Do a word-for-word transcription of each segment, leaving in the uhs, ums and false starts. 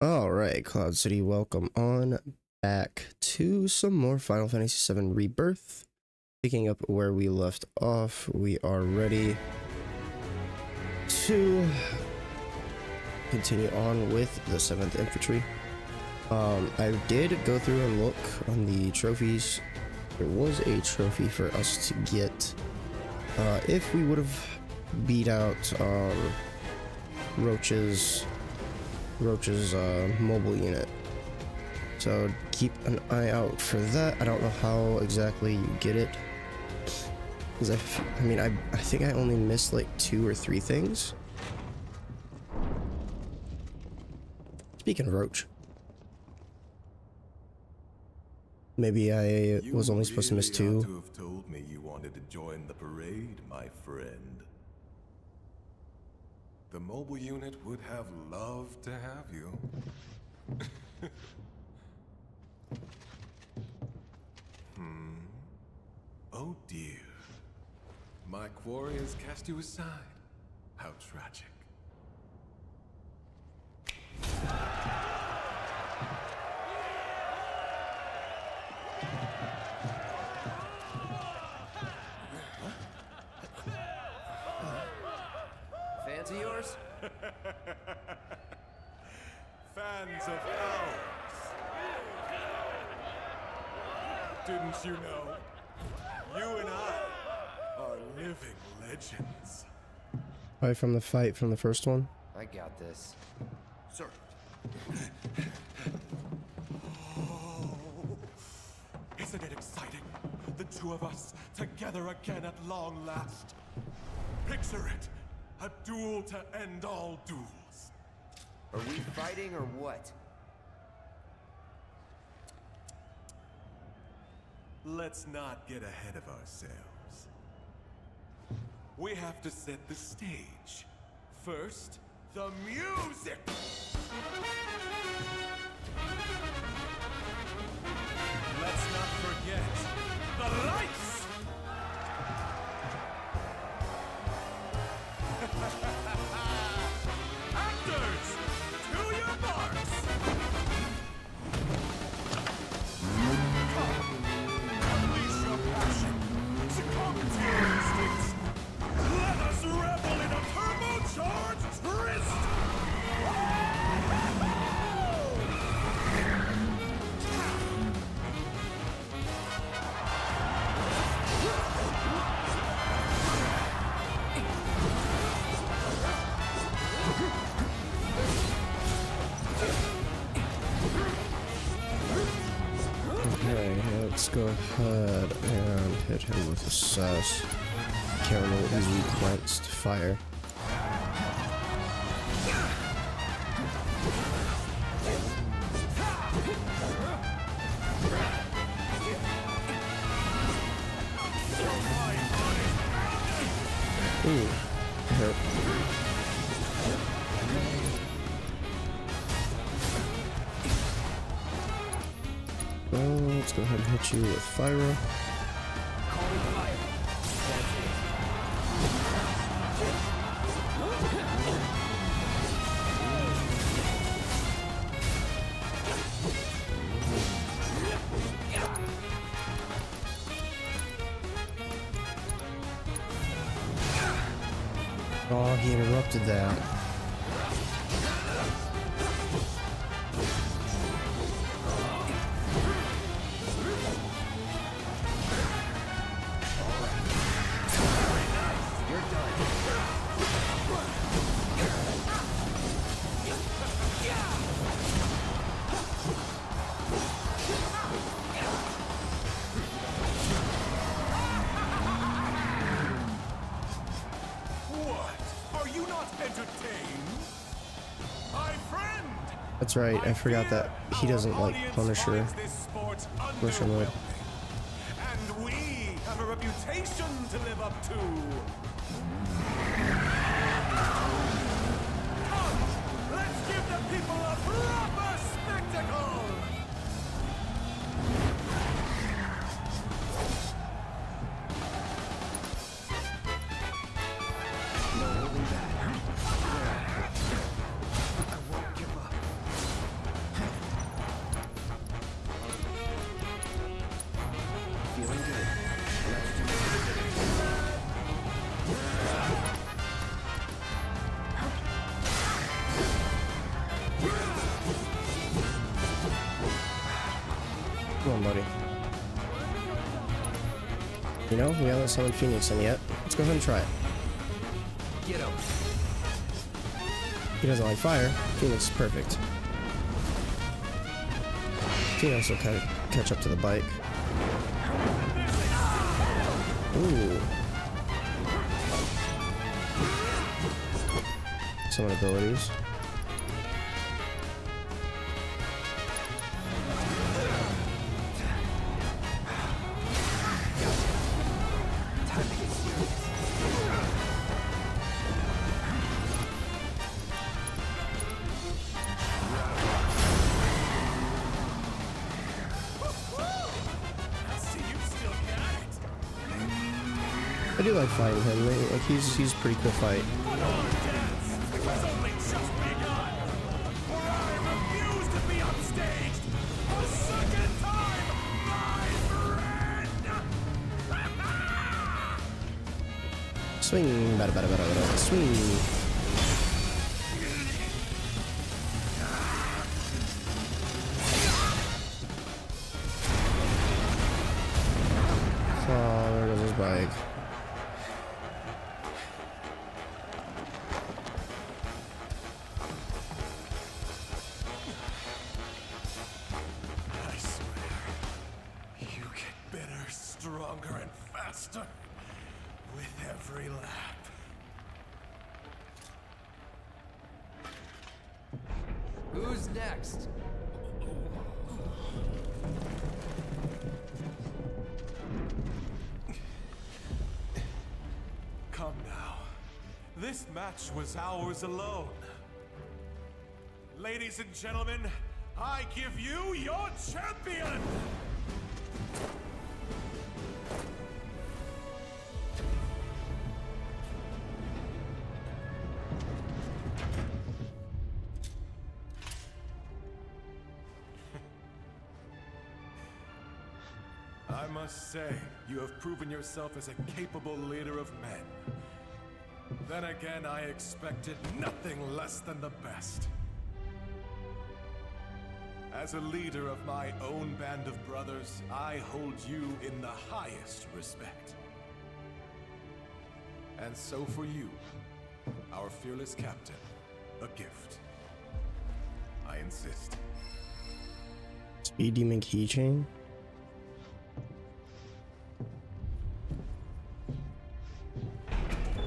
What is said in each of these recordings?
All right, Cloud City, welcome on back to some more Final Fantasy seven Rebirth. Picking up where we left off, we are ready to continue on with the seventh Infantry. Um, I did go through and look on the trophies. There was a trophy for us to get uh, if we would have beat out um, Roach's... Roach's uh, mobile unit, so keep an eye out for that. I don't know how exactly you get it, because I, I mean I, I think I only missed like two or three things. Speaking of Roach, maybe I you was only supposed really to miss two. You have told me you wanted to join the parade, my friend. The mobile unit would have loved to have you. Hmm. Oh dear. My quarry has cast you aside. How tragic. Fans of ours. Didn't you know? You and I are living legends. Right from the fight from the first one? I got this. Sir. Oh, isn't it exciting? The two of us together again at long last. Picture it. A duel to end all duels. Are we fighting or what? Let's not get ahead of ourselves. We have to set the stage. First, the music! Let's not forget the lights! Actors, to your marks! Come, unleash your passion, succumb to your instincts. Let us revel in a turbocharged tryst! Let's go ahead and hit him with a sass. Carol easily quenched fire. Ooh, hurt. Oh. Let's go ahead and hit you with fire. Oh, he interrupted that. That's right, I forgot that he doesn't like Punisher. Punisher mode. And we have a reputation to live up to. Come, let's give the people a proper spectacle. Come on, buddy. You know, we haven't summoned Phoenix in yet. Let's go ahead and try it. Get him. He doesn't like fire. Phoenix is perfect. Phoenix will kind of catch up to the bike. Ooh. Summon abilities. I do like fighting him. Like, like he's he's a pretty cool fight. Swing, bada bada bada bada, swing. Oh, there goes his bike. Who's next? Come now. This match was ours alone. Ladies and gentlemen, I give you your champion! I must say, you have proven yourself as a capable leader of men. Then again, I expected nothing less than the best. As a leader of my own band of brothers, I hold you in the highest respect. And so for you, our fearless captain, a gift. I insist. Speed Demon Keychain?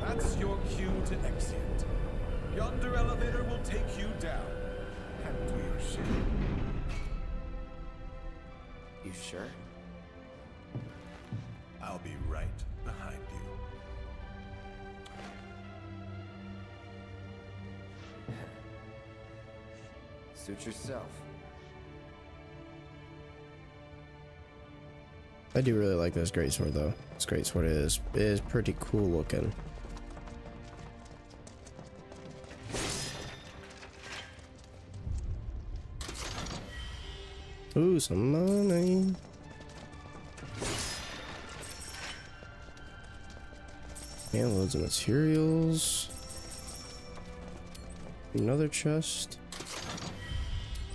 That's your cue to exit. Yonder elevator will take you down. And to your ship. You sure? I'll be right behind you. Suit yourself. I do really like this greatsword though. This greatsword is is pretty cool looking. Ooh, some money. And loads of materials. Another chest.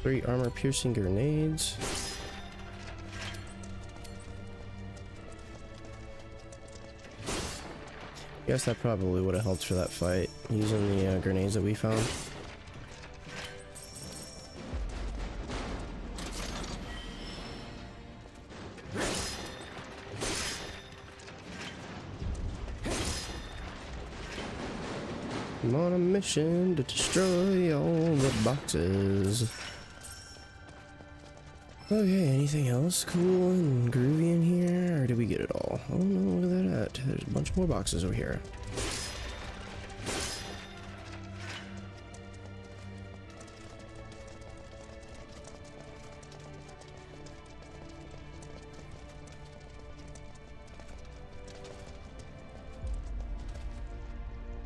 Three armor piercing grenades. Guess that probably would have helped for that fight, using the uh, grenades that we found. I'm on a mission to destroy all the boxes. Okay, anything else cool and groovy in here, or did we get it all? Oh no, look at that. There's a bunch more boxes over here.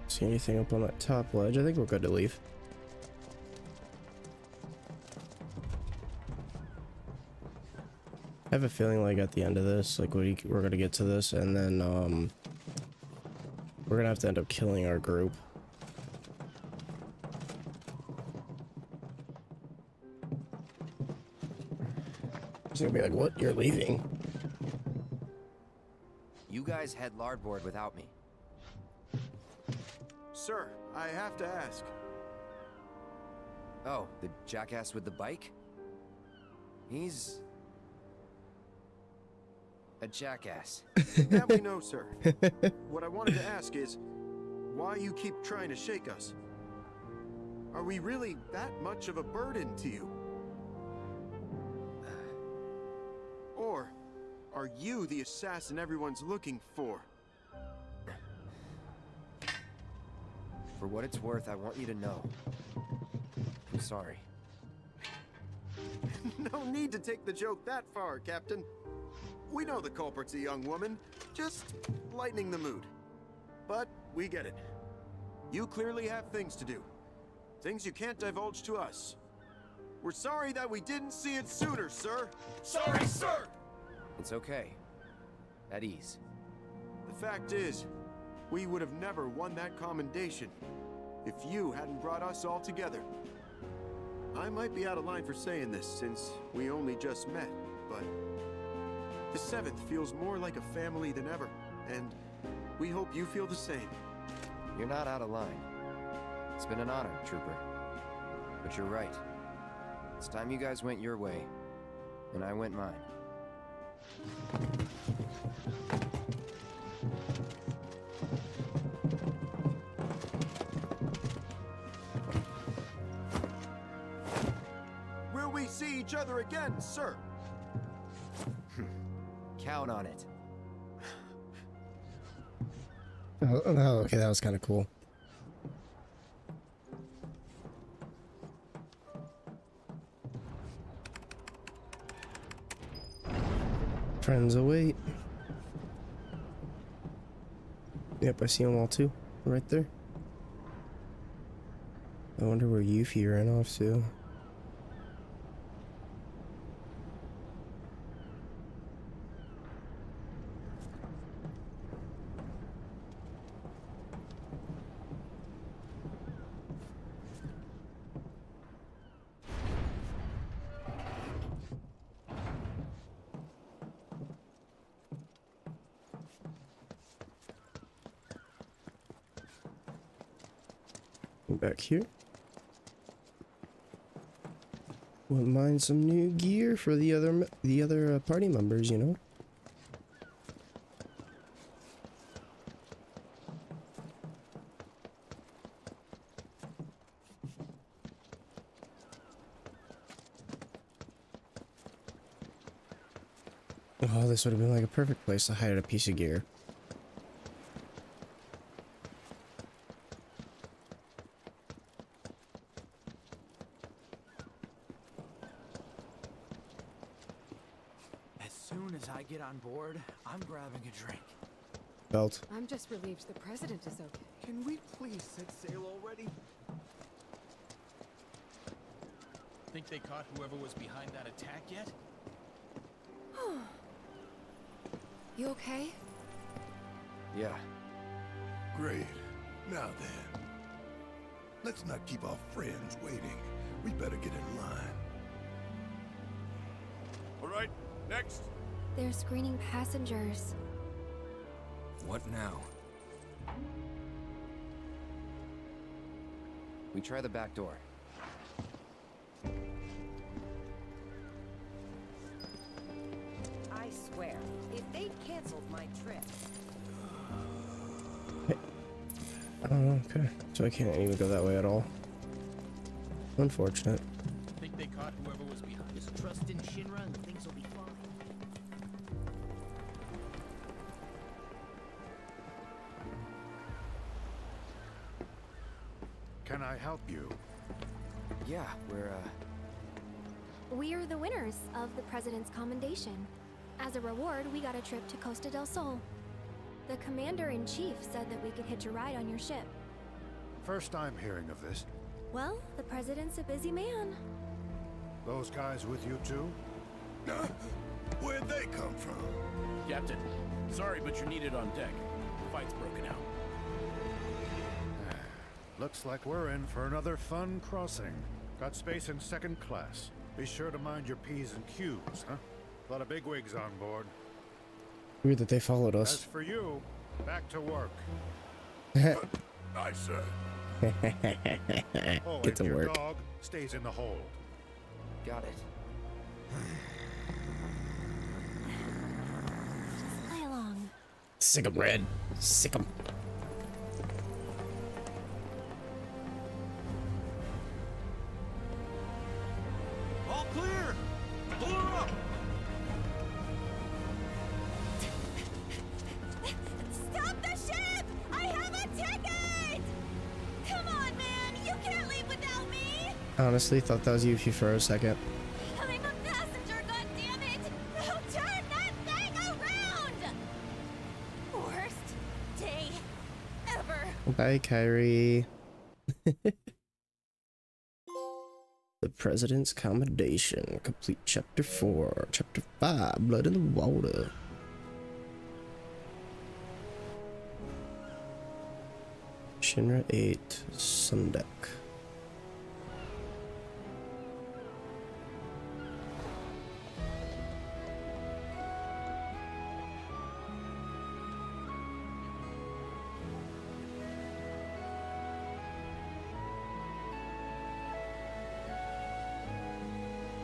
See anything up on that top ledge? I think we're good to leave. I have a feeling like at the end of this, like we, we're gonna get to this, and then um, we're gonna have to end up killing our group. He's gonna be like, what? You're leaving. You guys had Lardboard without me. Sir, I have to ask. Oh, the jackass with the bike? He's... a jackass. That we know, sir. What I wanted to ask is, why you keep trying to shake us? Are we really that much of a burden to you? Or are you the assassin everyone's looking for? For what it's worth, I want you to know. I'm sorry. No need to take the joke that far, Captain. We know the culprit's a young woman, just lightening the mood. But we get it. You clearly have things to do. Things you can't divulge to us. We're sorry that we didn't see it sooner, sir. Sorry, sir! It's okay. At ease. The fact is, we would have never won that commendation if you hadn't brought us all together. I might be out of line for saying this since we only just met, but... the Seventh feels more like a family than ever, and we hope you feel the same. You're not out of line. It's been an honor, Trooper. But you're right. It's time you guys went your way, and I went mine. Will we see each other again, sir? Count on it. Oh, oh, okay, that was kind of cool. Friends await. Yep, I see them all too. Right there. I wonder where Yuffie ran off to. Back here. Wouldn't mind some new gear for the other the other uh, party members, you know. Oh, this would have been like a perfect place to hide a piece of gear. Belt. I'm just relieved the president is okay. Can we please set sail already? Think they caught whoever was behind that attack yet? You okay? Yeah. Great. Now then. Let's not keep our friends waiting. We better get in line. All right, next. They're screening passengers. What now? We try the back door. I swear, if they canceled my trip. Hey. Oh, okay. So I can't even go that way at all. Unfortunate. I think they caught whoever was behind. Just trust in Shinra and things will be fine. Can I help you? Yeah, we're, uh... we're the winners of the President's Commendation. As a reward, we got a trip to Costa del Sol. The Commander-in-Chief said that we could hitch a ride on your ship. First time hearing of this. Well, the President's a busy man. Those guys with you too? Where'd they come from? Captain, sorry, but you're needed on deck. The fight's broken out. Looks like we're in for another fun crossing. Got space in second class. Be sure to mind your P's and Q's, huh? A lot of bigwigs on board. Weird that they followed us. As for you, back to work. Nice, sir. Oh, get to your work. Dog stays in the hold. Got it. Fly along. Sick 'em, Red. Sick 'em. All clear. Clear up. Stop the ship! I have a ticket! Come on, man! You can't leave without me! Honestly, thought that was you for a second. I'm a passenger, goddammit! Now turn that thing around! Worst day ever. Bye, Kyrie. The President's Commendation. Complete Chapter four. Chapter five. Blood in the Water. Shinra eight, Sundak.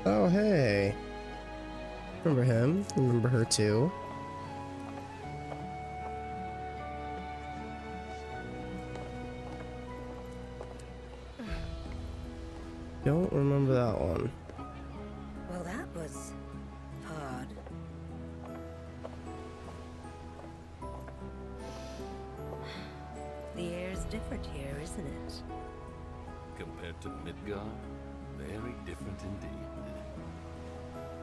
Oh, hey. Remember him? Remember her too? Don't remember that one. Well, that was odd. The air's different here, isn't it? Compared to Midgar, very different indeed.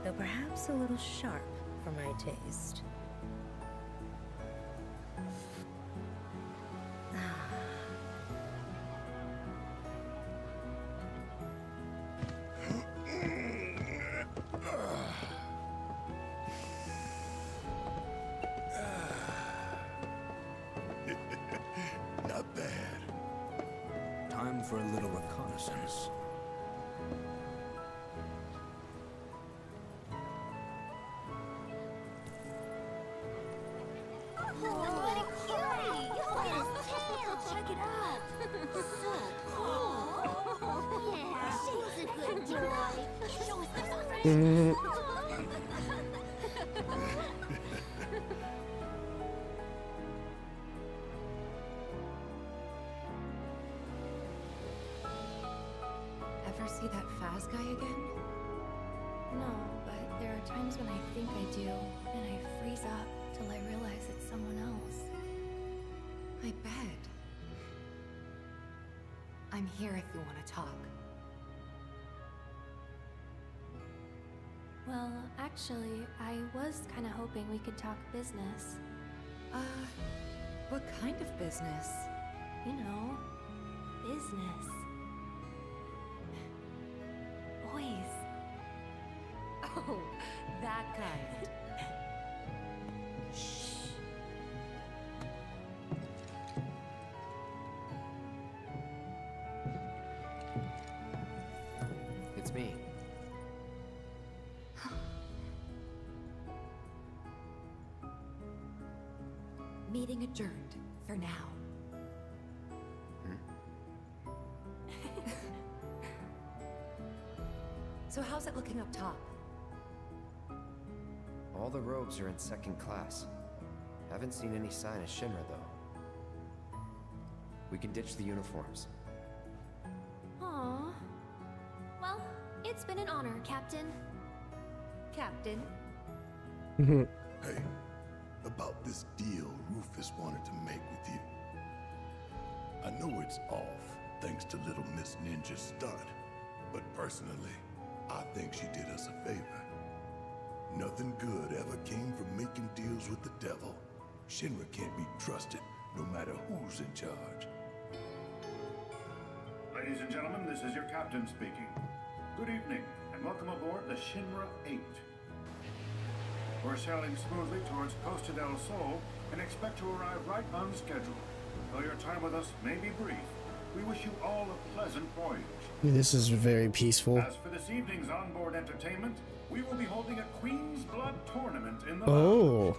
Though perhaps a little sharp for my taste. Actually, I was kind of hoping we could talk business. Uh, what kind of business? You know, business. Boys. Oh, that kind. Shh. It's me. Meeting adjourned for now. Hmm. So how's it looking up top? All the rogues are in second class. Haven't seen any sign of Shinra though. We can ditch the uniforms. Aww. Well, it's been an honor, Captain. Captain. Hey. About this deal Rufus wanted to make with you. I know it's off, thanks to Little Miss Ninja's stunt, but personally, I think she did us a favor. Nothing good ever came from making deals with the devil. Shinra can't be trusted, no matter who's in charge. Ladies and gentlemen, this is your captain speaking. Good evening, and welcome aboard the Shinra eight. We're sailing smoothly towards Costa del Sol and expect to arrive right on schedule. Though your time with us may be brief, We wish you all a pleasant voyage. This is very peaceful. As for this evening's onboard entertainment, we will be holding a Queen's Blood tournament in the lounge.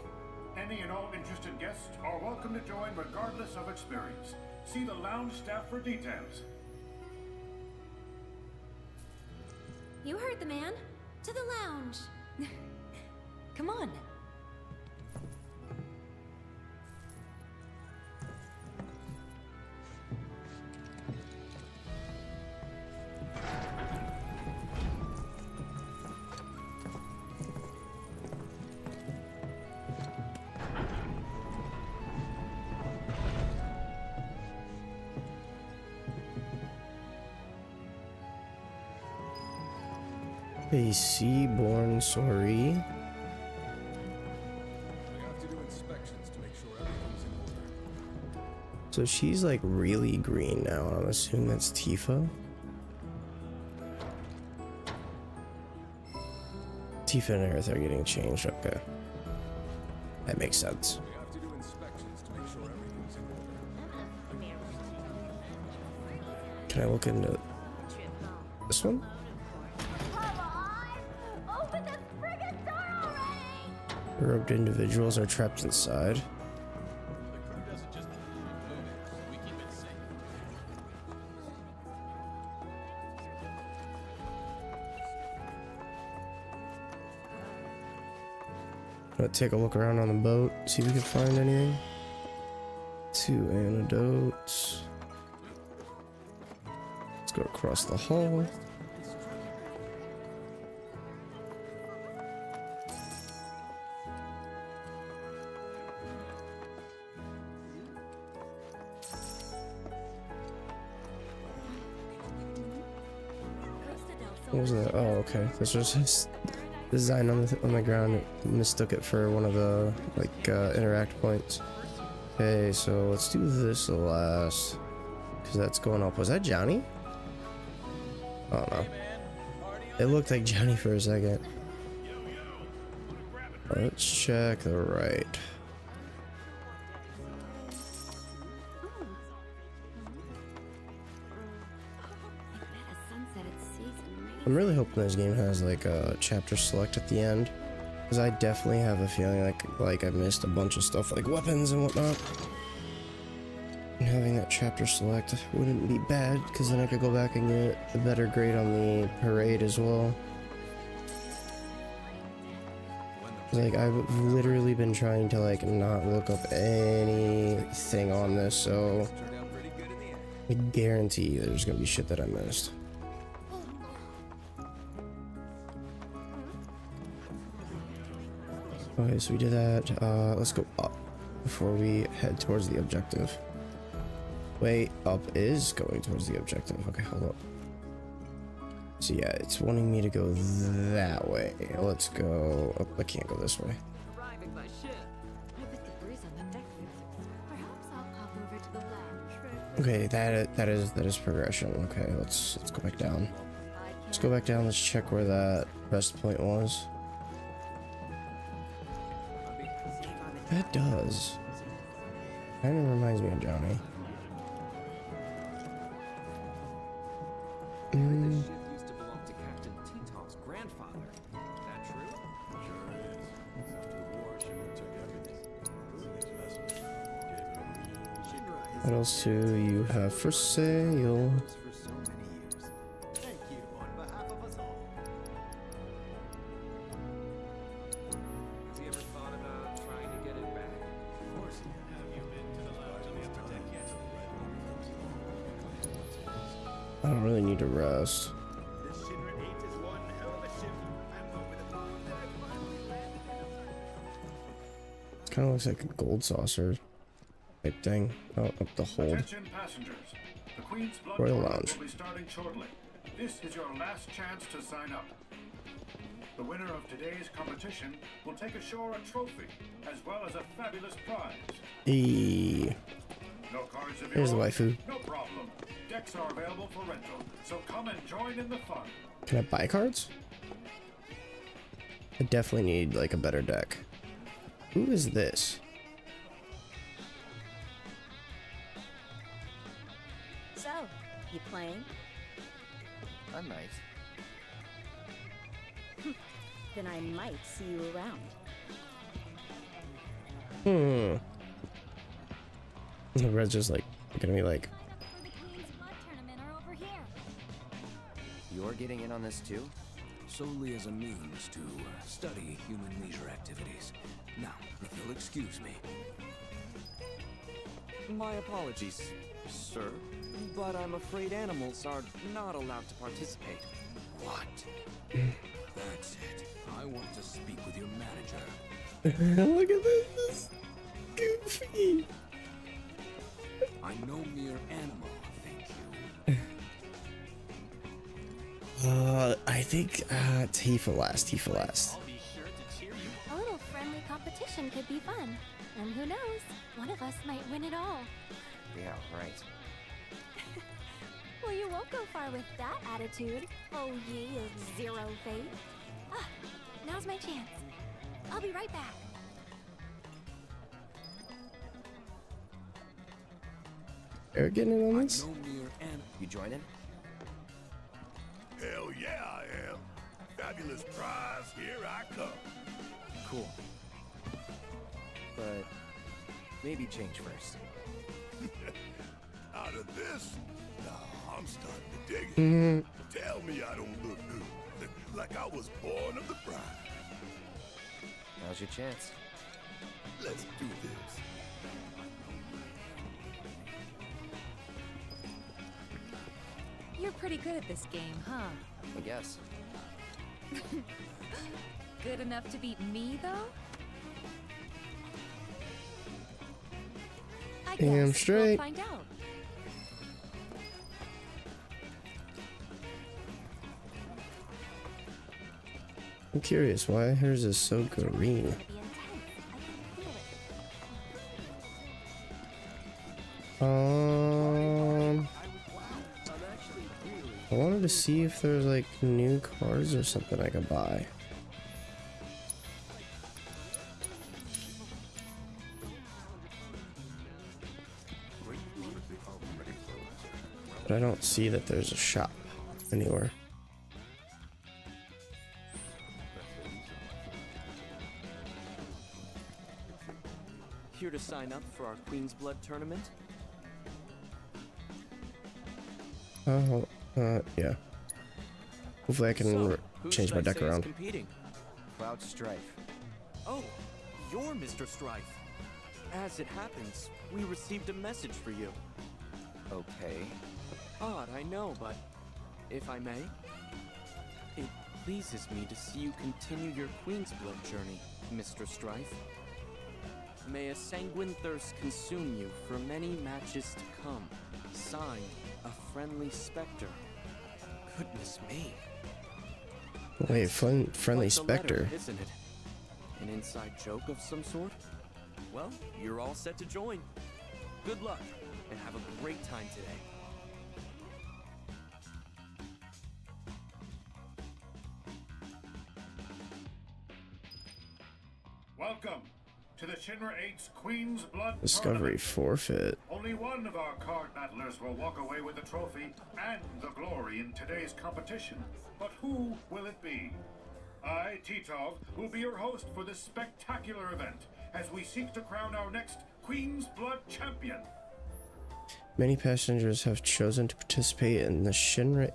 Any and all interested guests are welcome to join regardless of experience. See the lounge staff for details. You heard the man. To the lounge. Come on. A seaborne sorry. We have to do inspections to make sure everything's in order. So she's like really green now. I'm assuming that's Tifa. Tifa and Earth are getting changed. Okay, that makes sense. We have to do inspections to make sure everything's in order. Can I look into this one? Roped individuals are trapped inside. Let's take a look around on the boat, see if we can find anything. Two antidotes. Let's go across the hall. What was that? Oh, okay. This was his design on the, on the ground. It mistook it for one of the, like, uh, interact points. Okay, so let's do this last, because that's going up. Was that Johnny? I don't know. It looked like Johnny for a second. Let's check the right. I'm really hoping this game has like a chapter select at the end, because I definitely have a feeling like like I missed a bunch of stuff like weapons and whatnot. And having that chapter select wouldn't be bad, because then I could go back and get a better grade on the parade as well. Like, I've literally been trying to like not look up anything on this, so I guarantee there's gonna be shit that I missed. Okay, so we did that. Uh, let's go up before we head towards the objective. Wait, up is going towards the objective. Okay, hold up. So yeah, it's wanting me to go that way. Let's go. Oh, I can't go this way. Okay, that that is that is progression. Okay, let's let's go back down. Let's go back down. Let's check where that rest point was. That does. Kind of reminds me of Johnny. Mm. This ship used to belong to Captain Titov's grandfather. Is that true? Sure is. After the war, Shinra took everything. What else do you have for sale? I don't really need to rest. It kind of looks like a Gold Saucer type thing. Oh, up the hold. The Queen's Blood Royal Lounge. Will be starting shortly. This is your last chance to sign up. The winner of today's competition will take ashore a trophy, as well as a fabulous prize. E. No cards of Here's the waifu. No problem. Decks are available for rental, so come and join in the fun. Can I buy cards? I definitely need like a better deck. Who is this? So, You playing? I might. Then I might see you around. Hmm. Red's just like looking at me like. The Queen's Blood tournament are over here. You're getting in on this too? Solely as a means to uh, study human leisure activities. Now, if you'll excuse me. My apologies, sir, but I'm afraid animals are not allowed to participate. What? That's it. I want to speak with your manager. Look at this. This goofy. I'm no mere animal, thank you. Uh, I think uh, Tifa last. Tifa last. I'll be sure to cheer you. A little friendly competition could be fun. And who knows, one of us might win it all. Yeah, right. Well, you won't go far with that attitude. Oh, ye of zero faith. Ah, now's my chance. I'll be right back. Are we getting in on this? You joining? Hell yeah, I am. Fabulous prize, here I come. Cool. But maybe change first. Out of this? No, I'm starting to dig it. Mm. Tell me I don't look good. Like I was born of the bride. Now's your chance. Let's do this. You're pretty good at this game, huh? I guess. Good enough to beat me, though? I Damn guess straight. We'll find out. I'm curious why hers is so green. Um, I wanted to see if there's like new cars or something I could buy. But I don't see that there's a shop anywhere. Here to sign up for our Queen's Blood tournament? Oh, uh, yeah. Hopefully I can so, change my deck around. Cloud Strife. Oh, you're Mister Strife. As it happens, we received a message for you. Okay. Odd, I know, but if I may, it pleases me to see you continue your Queen's Blood journey, Mister Strife. May a sanguine thirst consume you for many matches to come. Signed, a friendly specter. Goodness me. Wait, fun, friendly specter. Letter, isn't it? An inside joke of some sort? Well, you're all set to join. Good luck, and have a great time today. Welcome to the Shinra eight's Queen's Blood Discovery tournament. Forfeit. Only one of our card battlers will walk away with the trophy and the glory in today's competition. But who will it be? I, Titov, will be your host for this spectacular event as we seek to crown our next Queen's Blood champion. Many passengers have chosen to participate in the Shinra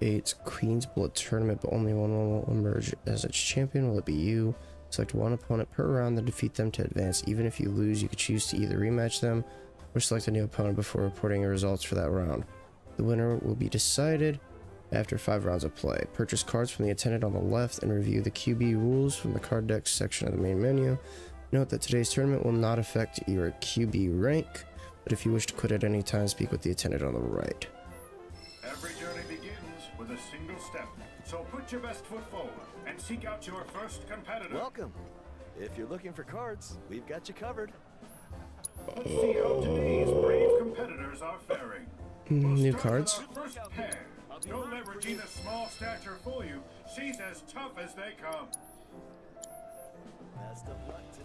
eight's Queen's Blood tournament, but only one will emerge as its champion. Will it be you? Select one opponent per round, then defeat them to advance. Even if you lose, you could choose to either rematch them or select a new opponent before reporting your results for that round. The winner will be decided after five rounds of play. Purchase cards from the attendant on the left and review the Q B rules from the card deck section of the main menu. Note that today's tournament will not affect your Q B rank, but if you wish to quit at any time, speak with the attendant on the right. A single step, so put your best foot forward and seek out your first competitor. Welcome. If you're looking for cards, we've got you covered. Let's see how today's brave competitors are faring. We'll new cards. First pair. Don't let Regina's small stature fool you. She's as tough as they come. Best of luck today.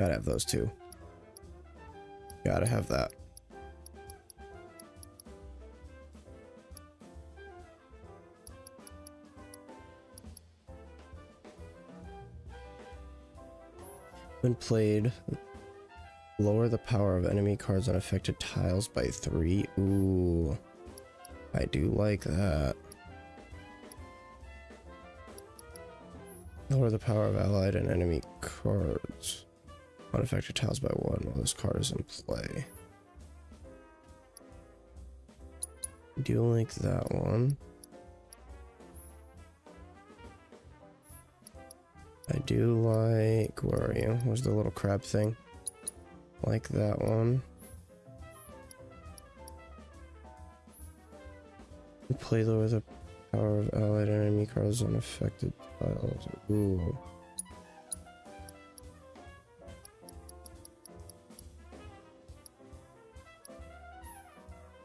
Gotta have those two. Gotta have that. When played, lower the power of enemy cards on affected tiles by three. Ooh, I do like that. Lower the power of allied and enemy cards on affected tiles by one while this card is in play. I do like that one. I do like, where are you? Where's the little crab thing? Like that one. Play lower the power of allied and enemy cards on affected tiles. Ooh.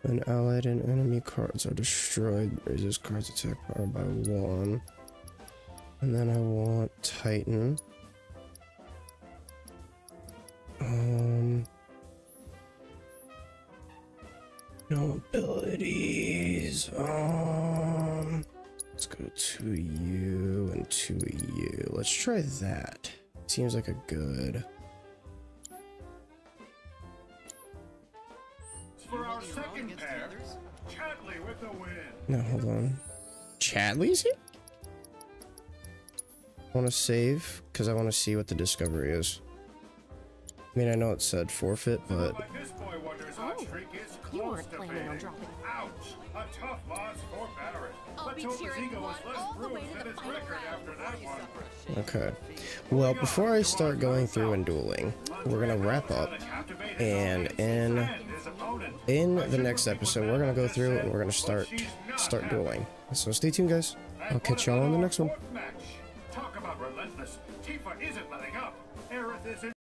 When allied and enemy cards are destroyed, raises cards attack power by one. And then I want Titan. Um, no abilities. Um, let's go to you and to you. Let's try that. Seems like a good. For our second pair, Chatley with the win. No, hold on. Chatley's here. I want to save because I want to see what the discovery is. I mean, I know it said forfeit, but this boy wonders our streak is close to fading. Ouch! A tough loss for Barrett. Let's hope his ego is less bruised than his record after that one. Okay. Well, before I start going through and dueling, we're gonna wrap up, and in in the next episode, we're gonna go through and we're gonna start start dueling. So stay tuned, guys. I'll catch y'all on the next one. Isn't letting up. Aerith isn't